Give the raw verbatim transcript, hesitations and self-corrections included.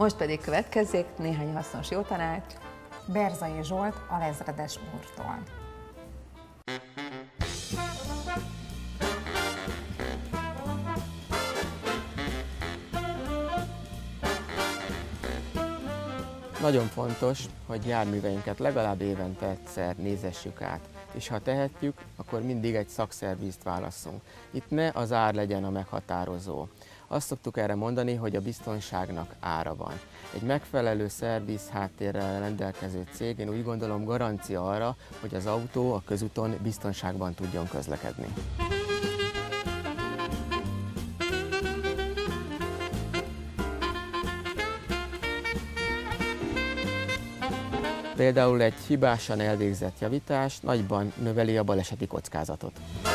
Most pedig következzék néhány hasznos jó tanács Berzai Zsolt alezredes úrtól. Nagyon fontos, hogy járműveinket legalább évente egyszer nézessük át, és ha tehetjük, akkor mindig egy szakszervízt válasszunk. Itt ne az ár legyen a meghatározó. Azt szoktuk erre mondani, hogy a biztonságnak ára van. Egy megfelelő szerviz háttérrel rendelkező cég, én úgy gondolom, garancia arra, hogy az autó a közúton biztonságban tudjon közlekedni. Például egy hibásan elvégzett javítás nagyban növeli a baleseti kockázatot.